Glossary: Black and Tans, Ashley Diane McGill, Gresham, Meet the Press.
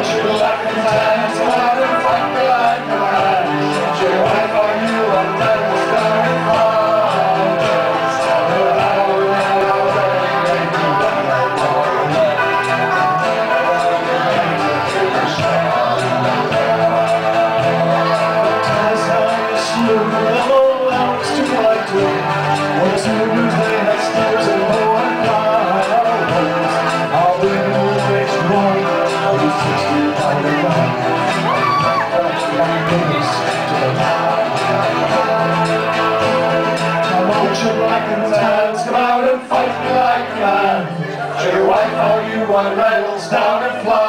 Black and Tans, come out and fight me like a man. Show your wife how you run rails down and fly.